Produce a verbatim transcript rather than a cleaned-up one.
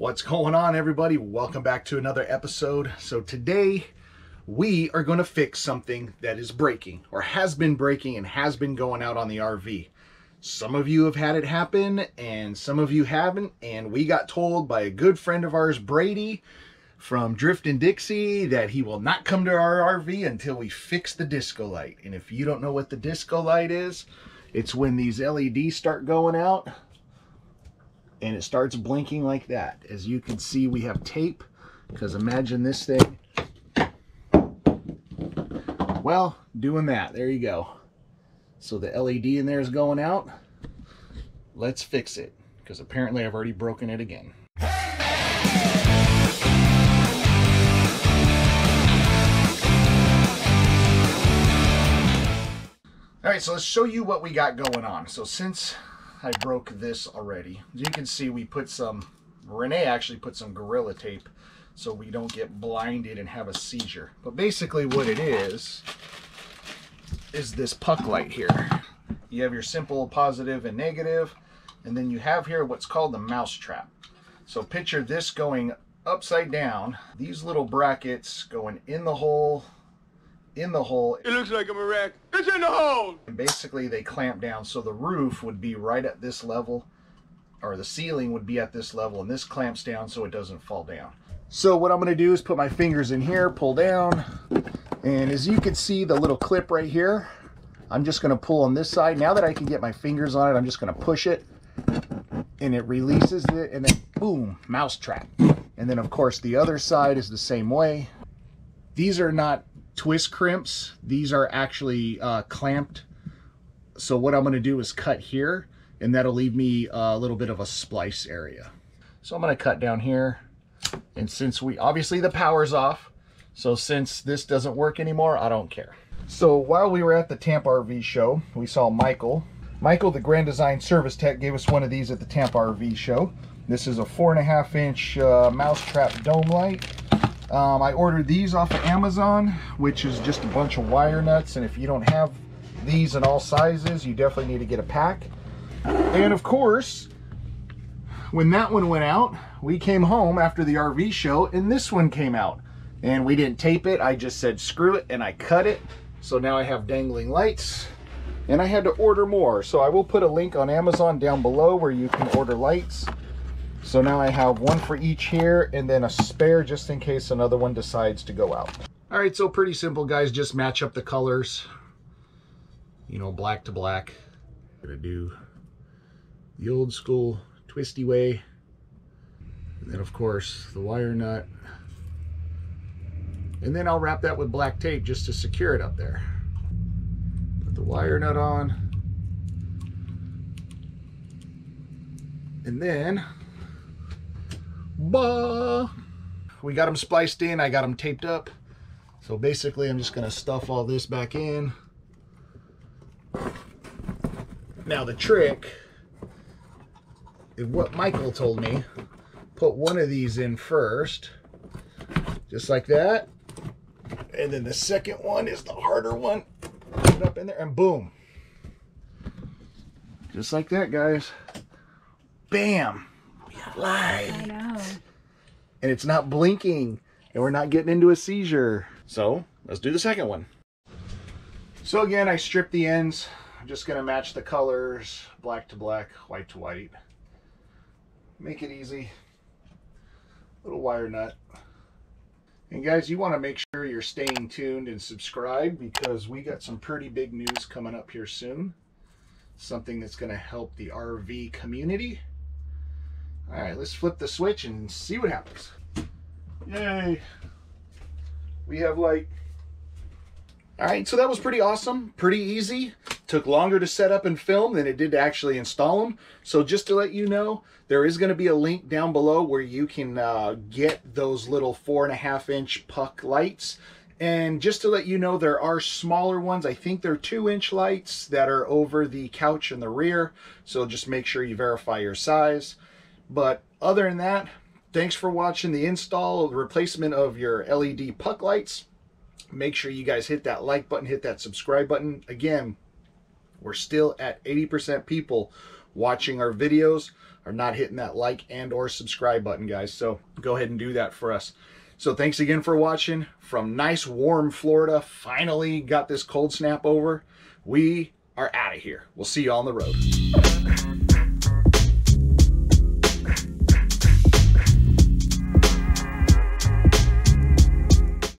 What's going on, everybody? Welcome back to another episode. So today we are going to fix something that is breaking or has been breaking and has been going out on the R V. Some of you have had it happen and some of you haven't, and we got told by a good friend of ours, Brady from Drift and Dixie, that he will not come to our R V until we fix the disco light. And if you don't know what the disco light is, it's when these L E Ds start going out and it starts blinking like that. As you can see, we have tape, because imagine this thing, well, doing that. There you go. So the L E D in there is going out. Let's fix it, because apparently I've already broken it again. All right, so let's show you what we got going on. So since I broke this already, as you can see, we put some, Renee actually put some Gorilla tape so we don't get blinded and have a seizure. But basically what it is, is this puck light here. You have your simple positive and negative, and then you have here what's called the mouse trap. So picture this going upside down, these little brackets going in the hole, in the hole. It looks like I'm a wreck. It's in the hole! And basically they clamp down, so the roof would be right at this level, or the ceiling would be at this level, and this clamps down so it doesn't fall down. So what I'm going to do is put my fingers in here, pull down, and as you can see the little clip right here, I'm just going to pull on this side. Now that I can get my fingers on it, I'm just going to push it, and it releases it, and then boom, mouse trap. And then of course the other side is the same way. These are not twist crimps, these are actually uh, clamped. So what I'm going to do is cut here, and that'll leave me a little bit of a splice area. So I'm going to cut down here, and since we obviously the power's off, so since this doesn't work anymore, I don't care. So while we were at the Tampa R V show, we saw Michael. Michael, the Grand Design service tech, gave us one of these at the Tampa R V show. This is a four and a half inch uh, mousetrap dome light. Um, I ordered these off of Amazon, which is just a bunch of wire nuts, and if you don't have these in all sizes, you definitely need to get a pack. And of course, when that one went out, we came home after the R V show, and this one came out. And we didn't tape it, I just said screw it, and I cut it. So now I have dangling lights, and I had to order more. So I will put a link on Amazon down below where you can order lights. So now I have one for each here, and then a spare just in case another one decides to go out. All right, so pretty simple, guys. Just match up the colors, you know, black to black. I'm gonna do the old school twisty way. And then of course the wire nut. And then I'll wrap that with black tape just to secure it up there. Put the wire nut on. And then Bah. We got them spliced in, I got them taped up. So basically I'm just gonna stuff all this back in. Now the trick is what Michael told me, put one of these in first, just like that. And then the second one is the harder one. Put it up in there and boom. Just like that, guys. Bam. Light. I know. And it's not blinking, and we're not getting into a seizure. So let's do the second one. So again, I stripped the ends. I'm just gonna match the colors, black to black, white to white. Make it easy. Little wire nut. And guys, you want to make sure you're staying tuned and subscribed, because we got some pretty big news coming up here soon. Something that's gonna help the R V community. All right, let's flip the switch and see what happens. Yay. We have light. All right, so that was pretty awesome, pretty easy. Took longer to set up and film than it did to actually install them. So just to let you know, there is gonna be a link down below where you can uh, get those little four and a half inch puck lights. And just to let you know, there are smaller ones. I think they're two inch lights that are over the couch in the rear. So just make sure you verify your size. But other than that, thanks for watching the install, the replacement of your L E D puck lights. Make sure you guys hit that like button, hit that subscribe button. Again, we're still at eighty percent people watching our videos. are not hitting that like and or subscribe button, guys. So go ahead and do that for us. So thanks again for watching from nice warm Florida. Finally got this cold snap over. We are out of here. We'll see you on the road.